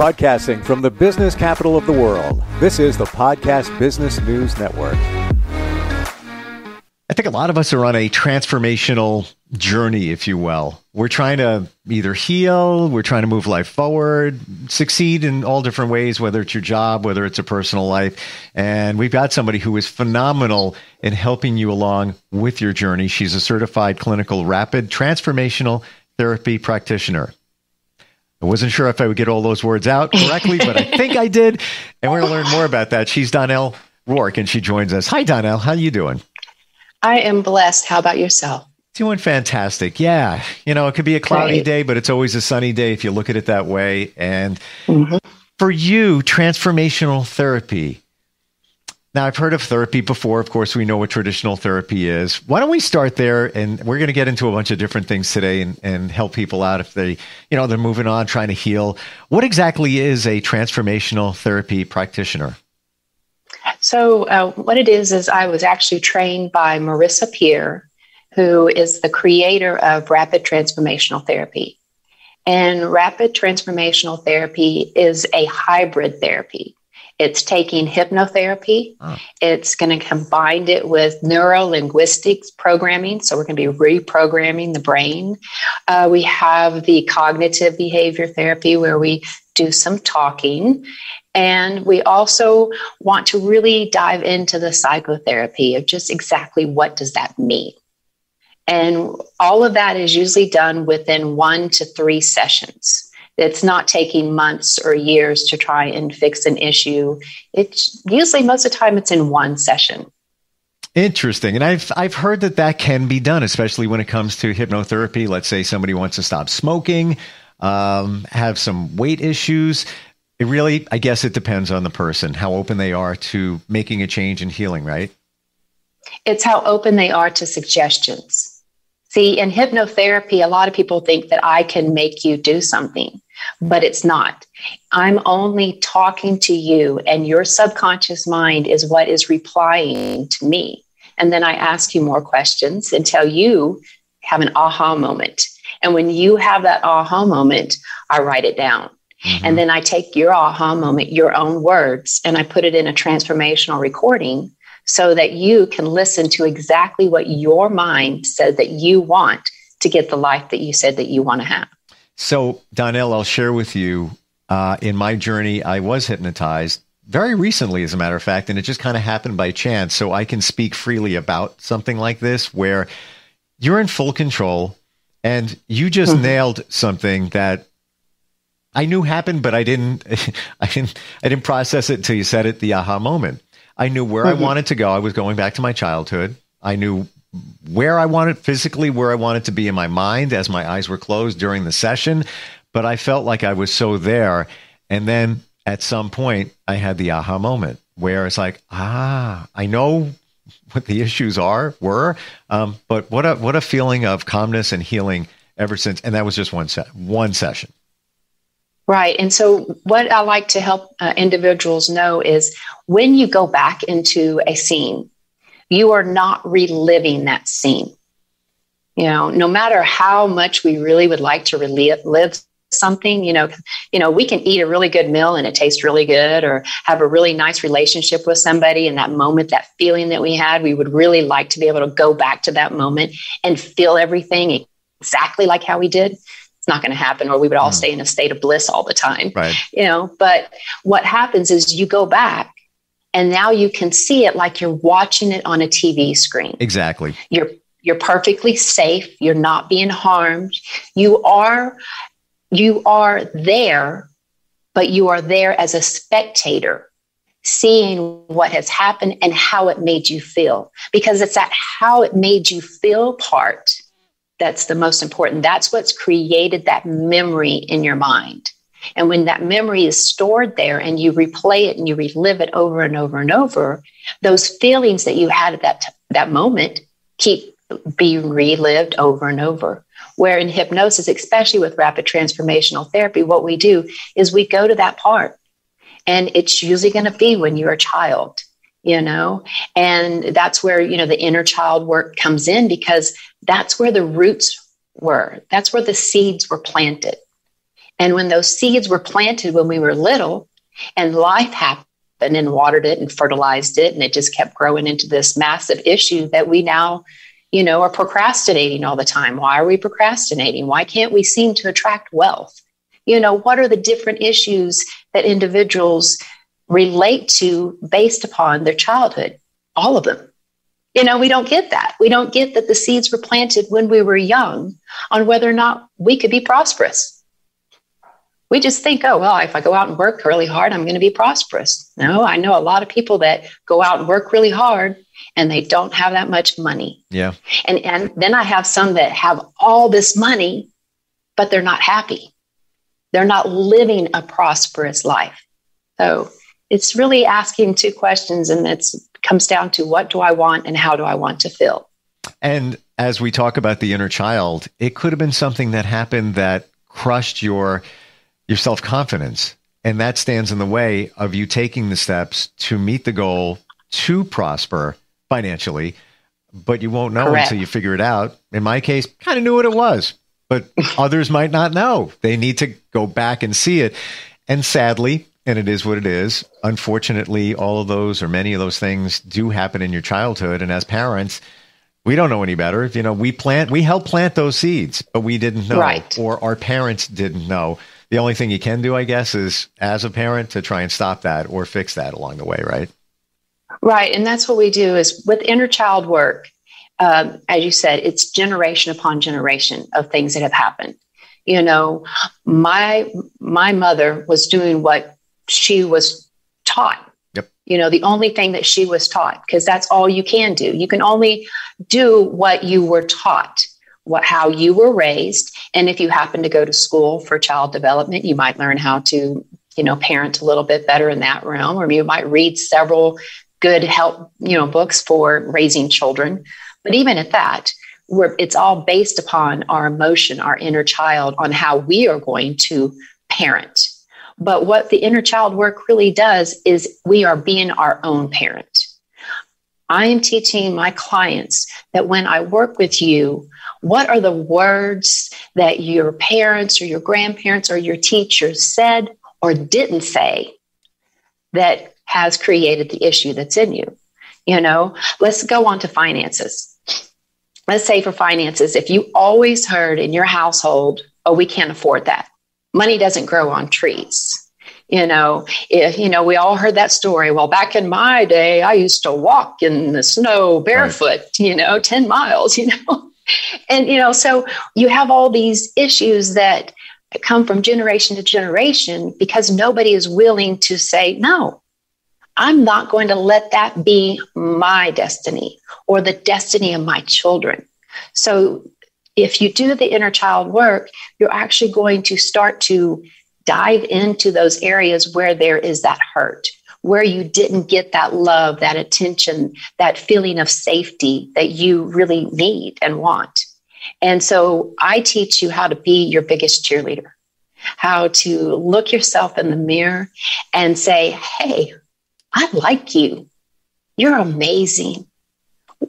Broadcasting from the business capital of the world, this is the Podcast Business News Network. I think a lot of us are on a transformational journey, if you will. We're trying to either heal, we're trying to move life forward, succeed in all different ways, whether it's your job, whether it's a personal life. And we've got somebody who is phenomenal in helping you along with your journey. She's a certified clinical rapid transformational therapy practitioner. I wasn't sure if I would get all those words out correctly, but I think I did. And we're going to learn more about that. She's Donel Rourke, and she joins us. Hi, Donel. How are you doing? I am blessed. How about yourself? Doing fantastic. Yeah. You know, it could be a cloudy day, but it's always a sunny day if you look at it that way. And for you, transformational therapy. Now, I've heard of therapy before. Of course, we know what traditional therapy is. Why don't we start there? And we're going to get into a bunch of different things today and help people out if they, you know, they're moving on, trying to heal. What exactly is a transformational therapy practitioner? So what it is I was actually trained by Marissa Peer, who is the creator of Rapid Transformational Therapy. And Rapid Transformational Therapy is a hybrid therapy. It's taking hypnotherapy. It's going to combine it with neuro-linguistics programming. So we're going to be reprogramming the brain. We have the cognitive behavior therapy where we do some talking. And we also want to really dive into the psychotherapy of just exactly what does that mean. And all of that is usually done within 1 to 3 sessions. It's not taking months or years to try and fix an issue. It's usually most of the time it's in 1 session. Interesting. And I've heard that that can be done, especially when it comes to hypnotherapy. Let's say somebody wants to stop smoking, have some weight issues. It really, I guess it depends on the person, how open they are to making a change and healing, right? It's how open they are to suggestions. See, in hypnotherapy, a lot of people think that I can make you do something, but it's not. I'm only talking to you, and your subconscious mind is what is replying to me. And then I ask you more questions until you have an aha moment. And when you have that aha moment, I write it down. And then I take your aha moment, your own words, and I put it in a transformational recording so that you can listen to exactly what your mind said that you want to get the life that you said that you want to have. So, Donel, I'll share with you, in my journey, I was hypnotized very recently, as a matter of fact, and it just kind of happened by chance. So I can speak freely about something like this where you're in full control and you just nailed something that I knew happened, but I didn't process it until you said it, the aha moment. I knew where I wanted to go. I was going back to my childhood. I knew where I wanted physically, where I wanted to be in my mind as my eyes were closed during the session. But I felt like I was so there. And then at some point, I had the aha moment where it's like, I know what the issues were. But what a feeling of calmness and healing ever since. And that was just one session. Right. And so what I like to help individuals know is when you go back into a scene, you are not reliving that scene. You know, no matter how much we really would like to relive something, you know, we can eat a really good meal and it tastes really good or have a really nice relationship with somebody. And that moment, that feeling that we had, we would really like to be able to go back to that moment and feel everything exactly like how we did. It's not going to happen, or we would all stay in a state of bliss all the time, right? You know, but what happens is you go back and now you can see it like you're watching it on a TV screen. Exactly. You're perfectly safe. You're not being harmed. You are there, but you are there as a spectator, seeing what has happened and how it made you feel, because it's that how it made you feel part that's the most important. That's what's created that memory in your mind. And when that memory is stored there and you replay it and you relive it over and over and over, those feelings that you had at that moment keep being relived over and over. Where in hypnosis, especially with rapid transformational therapy, what we do is we go to that part. And it's usually going to be when you're a child, you know, and that's where, you know, the inner child work comes in, because that's where the roots were. That's where the seeds were planted. And when those seeds were planted when we were little and life happened and watered it and fertilized it, and it just kept growing into this massive issue that we now, you know, are procrastinating all the time. Why are we procrastinating? Why can't we seem to attract wealth? You know, what are the different issues that individuals relate to based upon their childhood? All of them. You know, we don't get that. We don't get that the seeds were planted when we were young on whether or not we could be prosperous. We just think, oh, well, if I go out and work really hard, I'm going to be prosperous. No, I know a lot of people that go out and work really hard and they don't have that much money. Yeah. And then I have some that have all this money, but they're not happy. They're not living a prosperous life. So it's really asking two questions, and it comes down to what do I want and how do I want to feel? And as we talk about the inner child, it could have been something that happened that crushed your self-confidence. And that stands in the way of you taking the steps to meet the goal to prosper financially, but you won't know until you figure it out. In my case, kind of knew what it was, but others might not know. They need to go back and see it. And sadly, and it is what it is, unfortunately, all of those or many of those things do happen in your childhood. And as parents, we don't know any better. You know, we help plant those seeds, but we didn't know, or our parents didn't know. The only thing you can do, I guess, is as a parent to try and stop that or fix that along the way, right? Right. And that's what we do is with inner child work. As you said, it's generation upon generation of things that have happened. You know, my mother was doing what she was taught. Yep. You know, the only thing that she was taught, because that's all you can do. You can only do what you were taught. How you were raised. And if you happen to go to school for child development, you might learn how to, you know, parent a little bit better in that realm, or you might read several good help, you know, books for raising children. But even at that, it's all based upon our emotion, our inner child, on how we are going to parent. But what the inner child work really does is we are being our own parent. I am teaching my clients that when I work with you, what are the words that your parents or your grandparents or your teachers said or didn't say that has created the issue that's in you? You know, let's go on to finances. Let's say for finances, if you always heard in your household, oh, we can't afford that. Money doesn't grow on trees. You know, if, you know, we all heard that story. Well, back in my day, I used to walk in the snow barefoot, you know, 10 miles, you know. And, you know, so you have all these issues that come from generation to generation because nobody is willing to say, no, I'm not going to let that be my destiny or the destiny of my children. So if you do the inner child work, you're actually going to start to dive into those areas where there is that hurt, where you didn't get that love, that attention, that feeling of safety that you really need and want. And so I teach you how to be your biggest cheerleader, how to look yourself in the mirror and say, hey, I like you. You're amazing.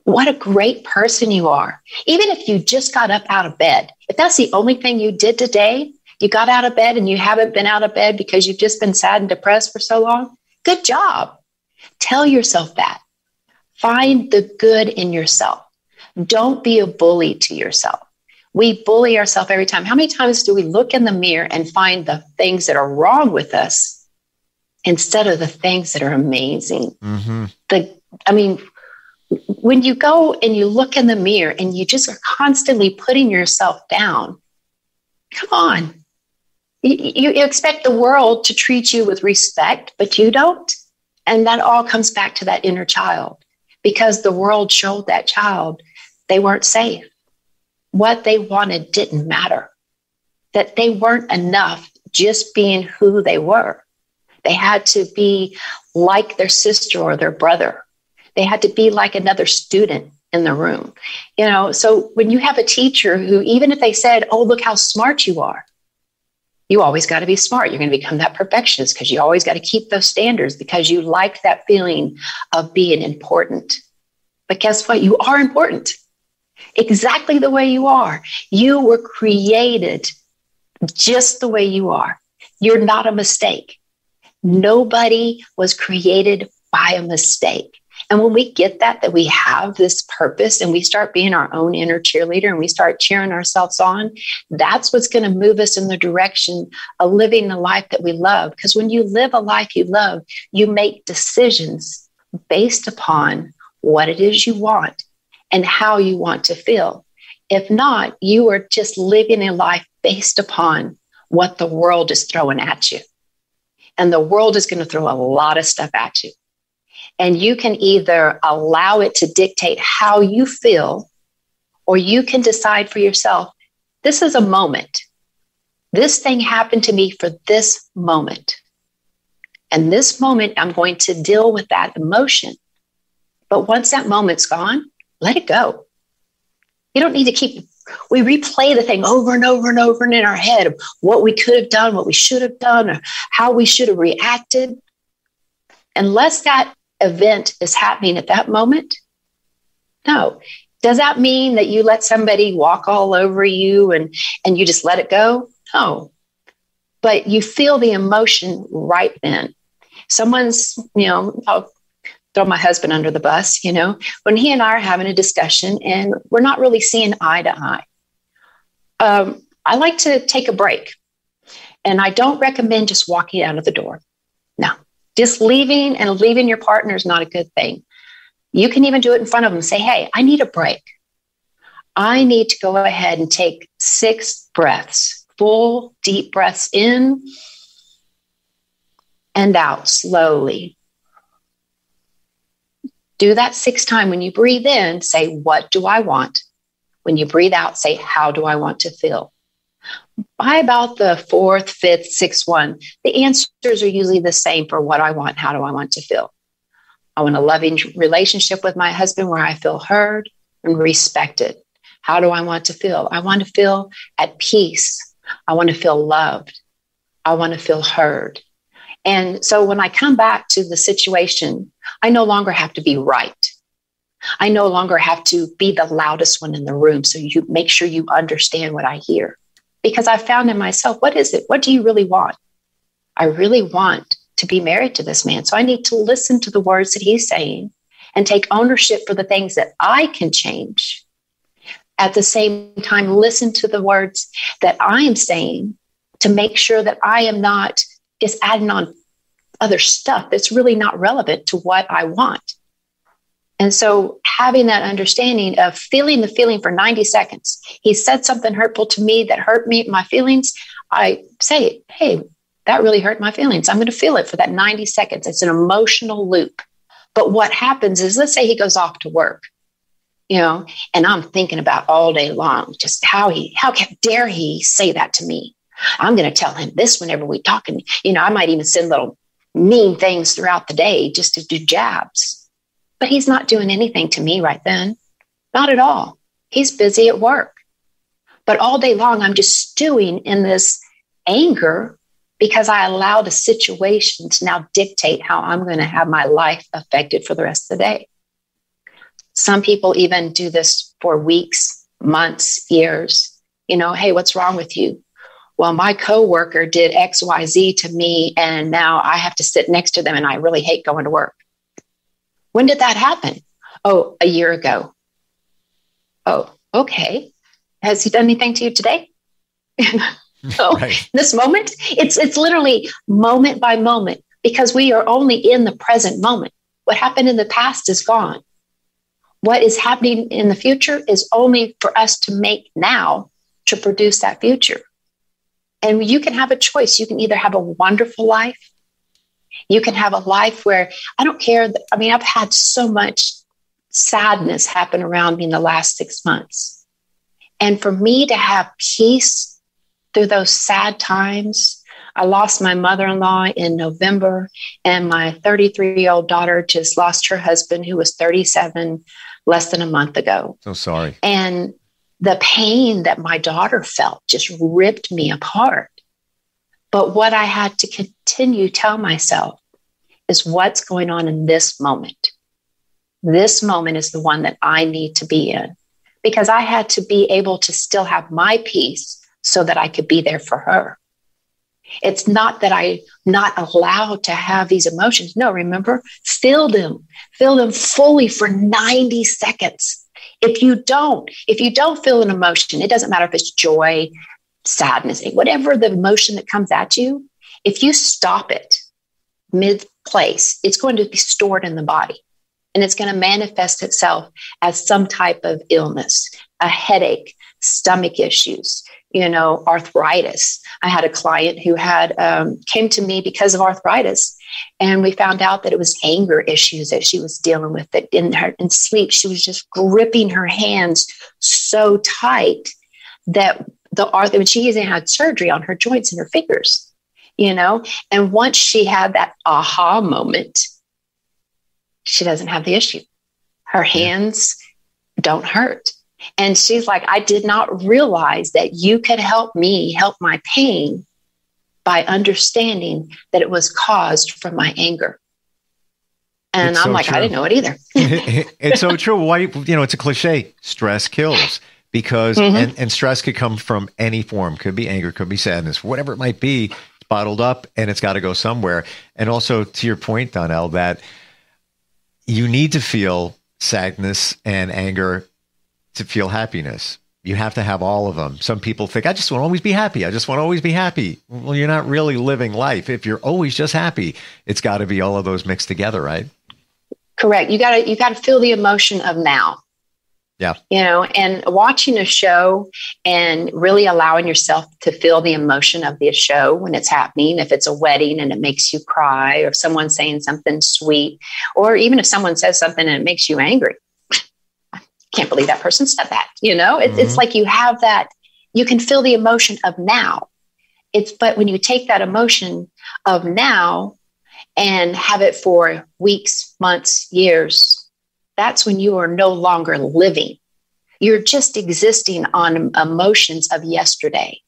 What a great person you are. Even if you just got up out of bed, if that's the only thing you did today, you got out of bed and you haven't been out of bed because you've just been sad and depressed for so long, good job. Tell yourself that. Find the good in yourself. Don't be a bully to yourself. We bully ourselves every time. How many times do we look in the mirror and find the things that are wrong with us instead of the things that are amazing? Mm-hmm. I mean, when you go and you look in the mirror and you just are constantly putting yourself down, come on. You expect the world to treat you with respect, but you don't. And that all comes back to that inner child, because the world showed that child they weren't safe. What they wanted didn't matter, that they weren't enough just being who they were. They had to be like their sister or their brother. They had to be like another student in the room. You know, so when you have a teacher who, even if they said, oh, look how smart you are, you always got to be smart. You're going to become that perfectionist because you always got to keep those standards because you like that feeling of being important. But guess what? You are important. Exactly the way you are. You were created just the way you are. You're not a mistake. Nobody was created by a mistake. And when we get that we have this purpose and we start being our own inner cheerleader and we start cheering ourselves on, that's what's going to move us in the direction of living the life that we love. Because when you live a life you love, you make decisions based upon what it is you want and how you want to feel. If not, you are just living a life based upon what the world is throwing at you. And the world is going to throw a lot of stuff at you. And you can either allow it to dictate how you feel, or you can decide for yourself, this is a moment. This thing happened to me for this moment. And this moment, I'm going to deal with that emotion. But once that moment's gone, let it go. You don't need to keep, we replay the thing over and over and over and in our head of what we could have done, what we should have done, or how we should have reacted. Unless that event is happening at that moment? No. Does that mean that you let somebody walk all over you and you just let it go? No. But you feel the emotion right then. Someone's, I'll throw my husband under the bus, when he and I are having a discussion and we're not really seeing eye to eye. I like to take a break. And I don't recommend just walking out of the door. No. Just leaving your partner is not a good thing. You can even do it in front of them. Say, hey, I need a break. I need to go ahead and take 6 breaths, full deep breaths in and out slowly. Do that 6 times. When you breathe in, say, what do I want? When you breathe out, say, how do I want to feel? By about the 4th, 5th, 6th one, the answers are usually the same for what I want, how do I want to feel. I want a loving relationship with my husband where I feel heard and respected. How do I want to feel? I want to feel at peace. I want to feel loved. I want to feel heard. And so when I come back to the situation, I no longer have to be right. I no longer have to be the loudest one in the room. So you make sure you understand what I hear. Because I found in myself, what is it? What do you really want? I really want to be married to this man. So I need to listen to the words that he's saying and take ownership for the things that I can change. At the same time, listen to the words that I am saying to make sure that I am not just adding on other stuff that's really not relevant to what I want. And so having that understanding of feeling the feeling for 90 seconds, he said something hurtful to me that hurt me, my feelings. I say, hey, that really hurt my feelings. I'm going to feel it for that 90 seconds. It's an emotional loop. But what happens is, let's say he goes off to work, and I'm thinking about all day long, just how dare he say that to me? I'm going to tell him this whenever we talk. And, I might even send little mean things throughout the day just to do jabs. But he's not doing anything to me right then. Not at all. He's busy at work. But all day long, I'm just stewing in this anger because I allowed a situation to now dictate how I'm going to have my life affected for the rest of the day. Some people even do this for weeks, months, years. Hey, what's wrong with you? Well, my coworker did X, Y, Z to me, and now I have to sit next to them, and I really hate going to work. When did that happen? Oh, a year ago. Oh, okay. Has he done anything to you today? Oh, right. This moment? It's literally moment by moment because we are only in the present moment. What happened in the past is gone. What is happening in the future is only for us to make now to produce that future. And you can have a choice. You can either have a wonderful life. You can have a life where I don't care. I've had so much sadness happen around me in the last 6 months. And for me to have peace through those sad times, I lost my mother-in-law in November, and my 33-year-old daughter just lost her husband, who was 37, less than a month ago. So sorry. And the pain that my daughter felt just ripped me apart. But what I had to continue to tell myself is what's going on in this moment. This moment is the one that I need to be in because I had to be able to still have my peace so that I could be there for her. It's not that I'm not allowed to have these emotions. No, remember, fill them fully for 90 seconds. If you don't feel an emotion, it doesn't matter if it's joy, sadness, whatever the emotion that comes at you, if you stop it mid-place, it's going to be stored in the body and it's going to manifest itself as some type of illness, a headache, stomach issues, arthritis. I had a client who had came to me because of arthritis, and we found out that it was anger issues that she was dealing with, that in sleep, she was just gripping her hands so tight that she even had surgery on her joints and her fingers, and once she had that aha moment, she doesn't have the issue. Her hands don't hurt. And she's like, I did not realize that you could help me help my pain by understanding that it was caused from my anger. And I'm like, I didn't know it either. It's so true. Why, it's a cliche, stress kills, because, and stress could come from any form, could be anger, could be sadness, whatever it might be, it's bottled up and it's got to go somewhere. And also to your point, Donel, that you need to feel sadness and anger to feel happiness. You have to have all of them. Some people think, I just want to always be happy. I just want to always be happy. Well, you're not really living life if you're always just happy. It's got to be all of those mixed together, right? Correct. You got to feel the emotion of now. Yeah. And watching a show and really allowing yourself to feel the emotion of the show when it's happening, if it's a wedding and it makes you cry, or if someone's saying something sweet, or even if someone says something and it makes you angry. Can't believe that person said that, it's like you have that, you can feel the emotion of now. But when you take that emotion of now and have it for weeks, months, years, that's when you are no longer living. You're just existing on emotions of yesterday.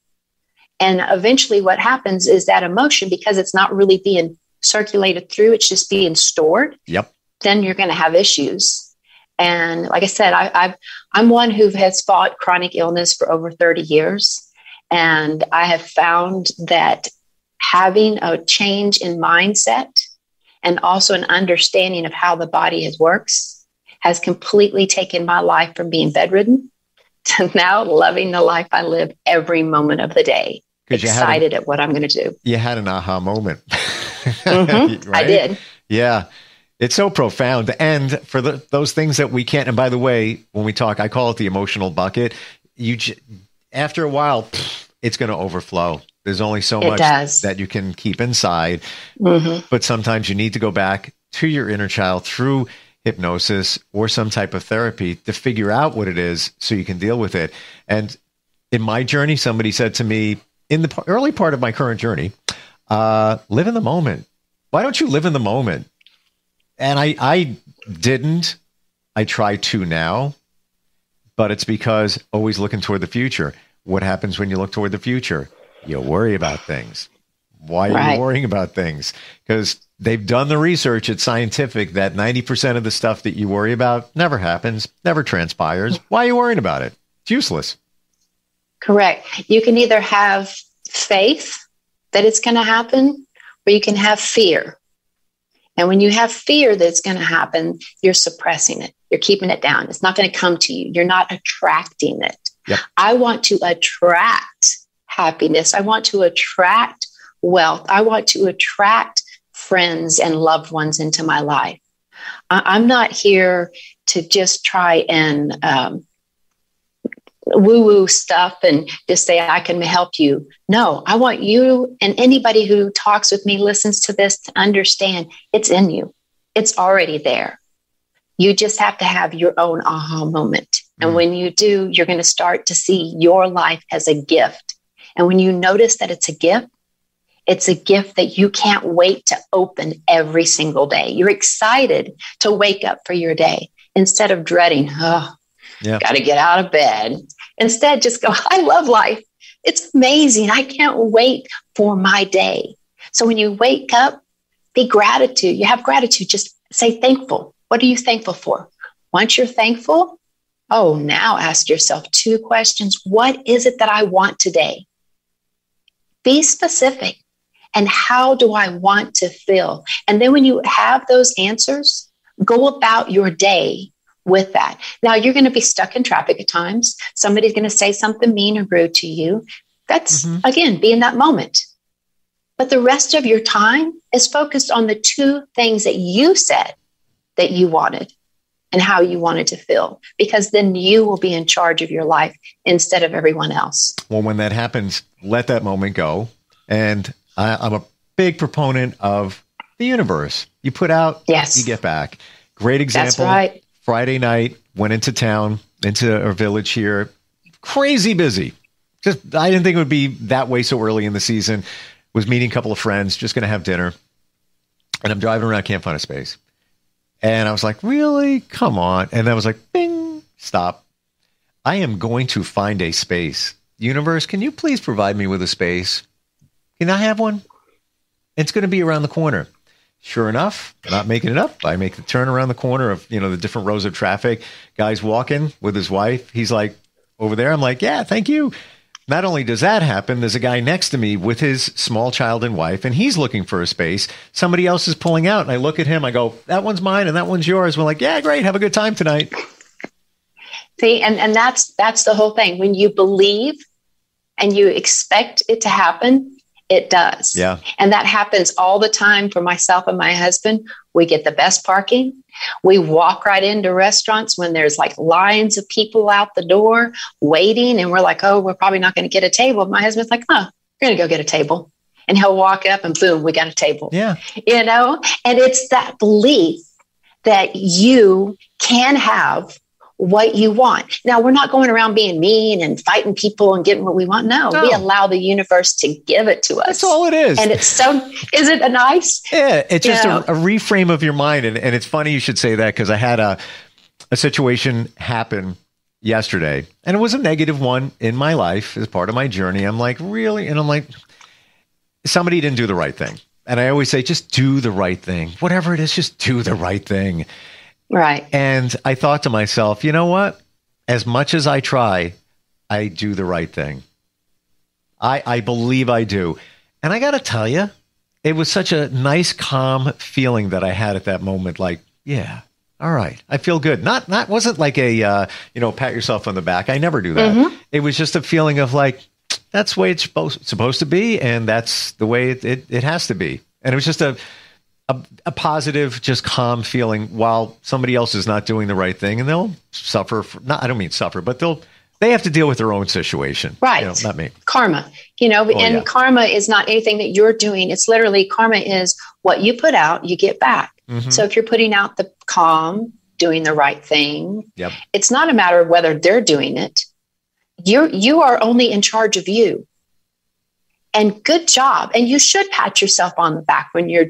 And eventually what happens is that emotion, because it's not really being circulated through, it's just being stored. Yep. Then you're going to have issues. And like I said, I'm one who has fought chronic illness for over 30 years. And I have found that having a change in mindset and also an understanding of how the body works has completely taken my life from being bedridden to now loving the life I live every moment of the day, excited at what I'm going to do. You had an aha moment. Mm-hmm. Right? I did. Yeah. It's so profound. And for those things that we can't, and by the way, when we talk, I call it the emotional bucket. After a while, it's going to overflow. There's only so much that you can keep inside, but sometimes you need to go back to your inner child through hypnosis or some type of therapy to figure out what it is so you can deal with it. And in my journey, somebody said to me in the early part of my current journey, live in the moment. Why don't you live in the moment? And I didn't. I try to now, but it's because always looking toward the future. What happens when you look toward the future? You worry about things. Why are you worrying about things? Because they've done the research. It's scientific that 90% of the stuff that you worry about never happens, never transpires. Why are you worrying about it? It's useless. Correct. You can either have faith that it's going to happen, or you can have fear. And when you have fear that it's going to happen, you're suppressing it. You're keeping it down. It's not going to come to you. You're not attracting it. Yep. I want to attract happiness. I want to attract wealth. I want to attract friends and loved ones into my life. I'm not here to just try and woo-woo stuff and just say, I can help you. No, I want you and anybody who talks with me, listens to this, to understand it's in you. It's already there. You just have to have your own aha moment. And when you do, you're going to start to see your life as a gift. And when you notice that it's a gift that you can't wait to open every single day. You're excited to wake up for your day instead of dreading, got to get out of bed. Instead, just go, I love life. It's amazing. I can't wait for my day. So when you wake up, be gratitude. You have gratitude. Just say thankful. What are you thankful for? Once you're thankful, Oh, now ask yourself two questions. What is it that I want today? Be specific. And how do I want to feel? And then when you have those answers, go about your day with that. Now, you're going to be stuck in traffic at times. Somebody's going to say something mean or rude to you. That's, again, be in that moment. But the rest of your time is focused on the two things that you said that you wanted and how you wanted to feel, because then you will be in charge of your life instead of everyone else. Well, when that happens, let that moment go. And I'm a big proponent of the universe. You put out, you get back. Great example. That's right. Friday night, went into town, into our village here. Crazy busy. Just, I didn't think it would be that way so early in the season. Was meeting a couple of friends, just going to have dinner. And I'm driving around, can't find a space. And I was like, really? Come on. And I was like, bing, stop. I am going to find a space. Universe, can you please provide me with a space? Can I have one? It's going to be around the corner. Sure enough, not making it up. I make the turn around the corner of, you know, the different rows of traffic. Guy's walking with his wife. He's like, over there. I'm like, yeah, thank you. Not only does that happen, there's a guy next to me with his small child and wife, and he's looking for a space. Somebody else is pulling out, and I look at him. I go, that one's mine, and that one's yours. We're like, yeah, great. Have a good time tonight. See, and that's the whole thing. When you believe and you expect it to happen, it does. Yeah. And that happens all the time for myself and my husband. We get the best parking. We walk right into restaurants when there's like lines of people out the door waiting. And we're like, oh, we're probably not going to get a table. My husband's like, oh, we're going to go get a table. And he'll walk up and boom, we got a table. Yeah. You know, and it's that belief that you can have what you want. Now, we're not going around being mean and fighting people and getting what we want. No, we allow the universe to give it to us. That's all it is. And it's so, is it a nice? Yeah, it's just a reframe of your mind. And it's funny you should say that, because I had a situation happen yesterday, and it was a negative one in my life as part of my journey. I'm like, really? And I'm like, somebody didn't do the right thing. And I always say, just do the right thing. Whatever it is, just do the right thing. Right. And I thought to myself, you know what? As much as I try, I do the right thing. I believe I do. And I got to tell you, it was such a nice, calm feeling that I had at that moment. Like, yeah, all right. I feel good. Not wasn't like a, pat yourself on the back. I never do that. Mm-hmm. It was just a feeling of like, that's the way it's supposed to be. And that's the way it has to be. And it was just a positive, just calm feeling while somebody else is not doing the right thing, and they'll suffer. I don't mean suffer, but they have to deal with their own situation. Right. You know, not me. Karma, Karma is not anything that you're doing. It's literally, karma is what you put out, you get back. Mm-hmm. So if you're putting out the calm, doing the right thing, it's not a matter of whether they're doing it. You are only in charge of you. And good job. And you should pat yourself on the back when you're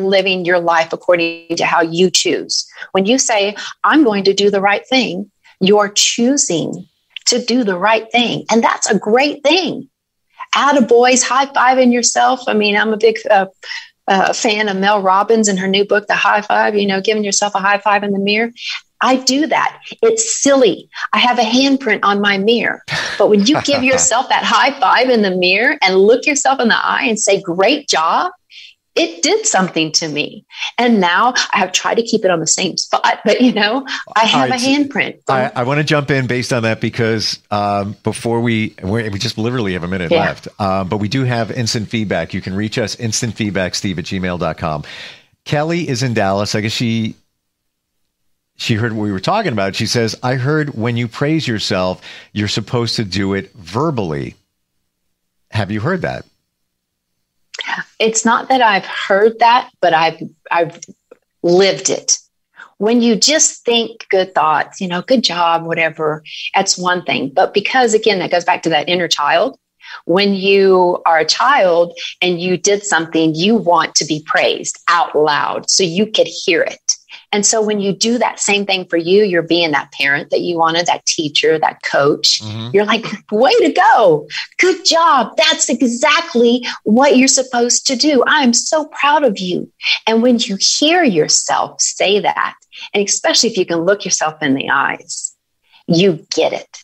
living your life according to how you choose. When you say, I'm going to do the right thing, you're choosing to do the right thing. And that's a great thing. Attaboys, high-fiving yourself. I mean, I'm a big fan of Mel Robbins and her new book, The High Five, giving yourself a high five in the mirror. I do that. It's silly. I have a handprint on my mirror. But when you give yourself that high five in the mirror and look yourself in the eye and say, great job, it did something to me. And now I have tried to keep it on the same spot, but I have a handprint. I want to jump in based on that, because before we just literally have a minute left, but we do have instant feedback. You can reach us, instantfeedbacksteve@gmail.com. Kelly is in Dallas. I guess she heard what we were talking about. She says, I heard when you praise yourself, you're supposed to do it verbally. Have you heard that? It's not that I've heard that, but I've lived it. When you just think good thoughts, good job, whatever, that's one thing. But because, again, that goes back to that inner child. When you are a child and you did something, you want to be praised out loud so you could hear it. And so when you do that same thing for you, you're being that parent that you wanted, that teacher, that coach. Mm-hmm. You're like, way to go. Good job. That's exactly what you're supposed to do. I'm so proud of you. And when you hear yourself say that, and especially if you can look yourself in the eyes you get it.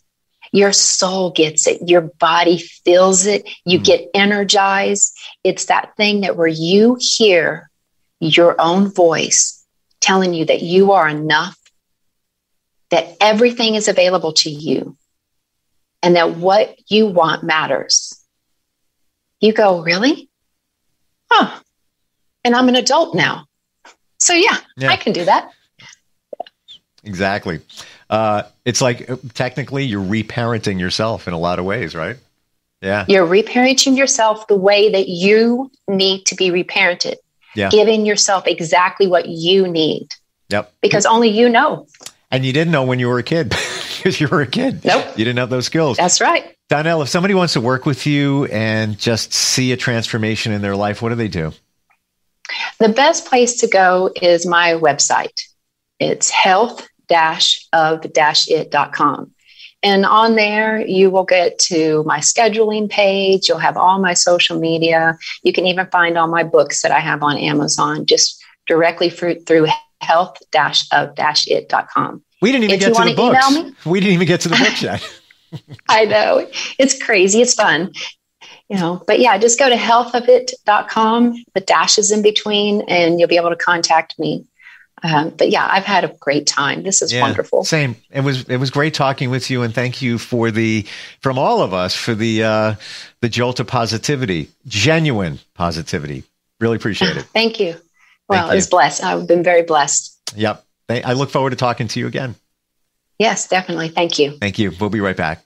Your soul gets it. Your body feels it. You get energized. It's that thing that where you hear your own voice telling you that you are enough, that everything is available to you, and that what you want matters. You go, really? Huh. And I'm an adult now. So yeah. I can do that. Exactly. It's like technically you're reparenting yourself in a lot of ways, right? Yeah. You're reparenting yourself the way that you need to be reparented. Yeah. Giving yourself exactly what you need. Yep. Because only you know. And you didn't know when you were a kid because you were a kid. Nope. You didn't have those skills. That's right. Donel, if somebody wants to work with you and just see a transformation in their life, what do they do? The best place to go is my website. It's health-of-it.com. And on there, you will get to my scheduling page. You'll have all my social media. You can even find all my books that I have on Amazon, just directly through health-of-it.com. We didn't even get to the books. We didn't even get to the books yet. I know. It's crazy. It's fun. You know, but yeah, just go to healthofit.com, the dashes in between, and you'll be able to contact me. But yeah, I've had a great time. This is wonderful. Same. It was great talking with you, and thank you from all of us for the jolt of positivity, genuine positivity. Really appreciate it. Thank you. Well, it's blessed. I've been very blessed. Yep. I look forward to talking to you again. Yes, definitely. Thank you. We'll be right back.